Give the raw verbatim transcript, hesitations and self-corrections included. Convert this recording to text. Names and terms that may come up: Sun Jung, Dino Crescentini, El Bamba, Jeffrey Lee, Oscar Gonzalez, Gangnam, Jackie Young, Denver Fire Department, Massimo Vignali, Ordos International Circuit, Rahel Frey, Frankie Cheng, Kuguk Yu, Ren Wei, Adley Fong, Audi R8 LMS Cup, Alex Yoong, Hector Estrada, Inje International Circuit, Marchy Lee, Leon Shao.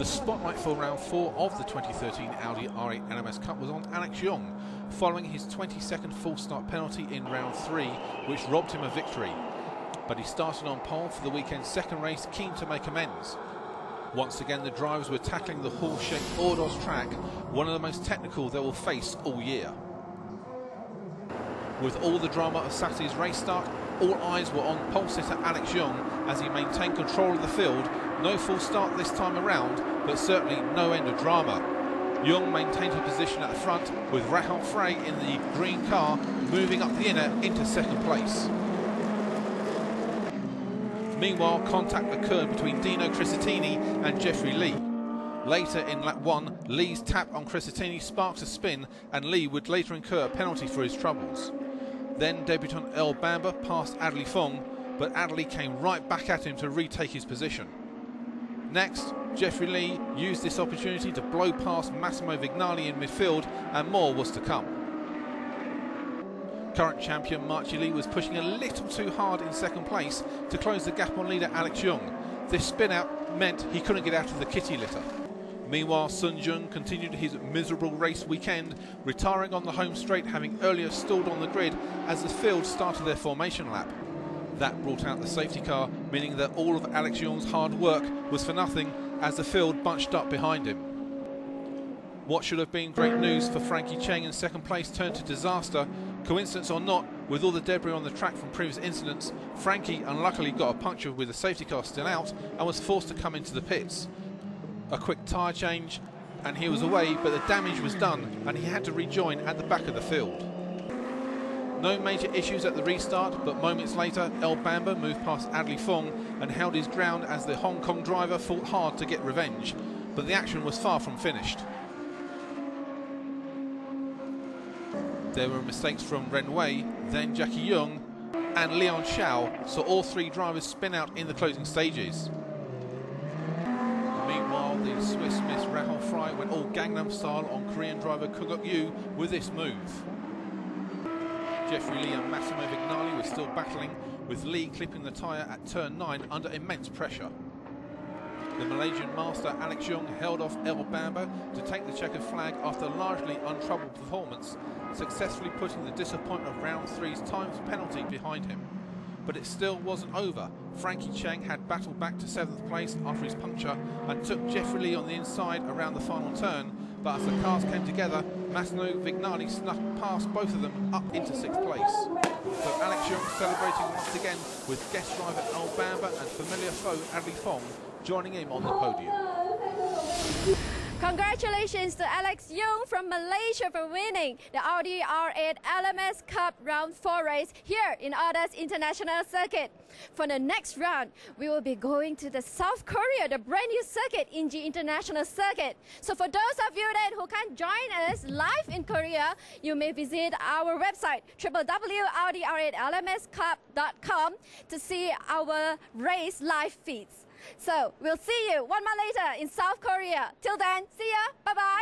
The spotlight for round four of the twenty thirteen Audi R eight L M S Cup was on Alex Yoong, following his twenty-second full start penalty in round three, which robbed him of victory. But he started on pole for the weekend's second race, keen to make amends. Once again, the drivers were tackling the hall-shaped Ordos track, one of the most technical they will face all year. With all the drama of Saturday's race start, all eyes were on pole sitter Alex Yoong as he maintained control of the field. No full start this time around, but certainly no end of drama. Yoong maintained her position at the front, with Rahel Frey in the green car moving up the inner into second place. Meanwhile, contact occurred between Dino Crescentini and Jeffrey Lee. Later in lap one, Lee's tap on Crescentini sparked a spin, and Lee would later incur a penalty for his troubles. Then debutant El Bamba passed Adley Fong, but Adley came right back at him to retake his position. Next, Jeffrey Lee used this opportunity to blow past Massimo Vignali in midfield, and more was to come. Current champion Marchy Lee was pushing a little too hard in second place to close the gap on leader Alex Yoong. This spin-out meant he couldn't get out of the kitty litter. Meanwhile, Sun Jung continued his miserable race weekend, retiring on the home straight, having earlier stalled on the grid as the field started their formation lap. That brought out the safety car, meaning that all of Alex Yoong's hard work was for nothing as the field bunched up behind him. What should have been great news for Frankie Cheng in second place turned to disaster. Coincidence or not, with all the debris on the track from previous incidents, Frankie unluckily got a puncture with the safety car still out and was forced to come into the pits. A quick tyre change and he was away, but the damage was done and he had to rejoin at the back of the field. No major issues at the restart, but moments later El Bamba moved past Adley Fong and held his ground as the Hong Kong driver fought hard to get revenge, but the action was far from finished. There were mistakes from Ren Wei, then Jackie Young and Leon Shao, so all three drivers spin out in the closing stages. Meanwhile, the Swiss Miss Rahel Frey went all Gangnam Style on Korean driver Kuguk Yu with this move. Jeffrey Lee and Massimo Vignali were still battling, with Lee clipping the tyre at turn nine under immense pressure. The Malaysian master Alex Yoong held off El Bamba to take the checkered flag after a largely untroubled performance, successfully putting the disappointment of round three's times penalty behind him. But it still wasn't over. Frankie Cheng had battled back to seventh place after his puncture and took Jeffrey Lee on the inside around the final turn, but as the cars came together, Massimo Vignali snuck past both of them up into sixth place. So Alex Yoong celebrating once again with guest driver El Bamba and familiar foe Adley Fong joining him on the podium. Congratulations to Alex Yoong from Malaysia for winning the Audi R eight L M S Cup Round four race here in Ordos International Circuit. For the next round, we will be going to the South Korea, the brand new circuit, Inje International Circuit. So for those of you that who can't join us live in Korea, you may visit our website w w w dot audi r eight l m s cup dot com to see our race live feeds. So we'll see you one month later in South Korea. Till then, see ya, bye-bye.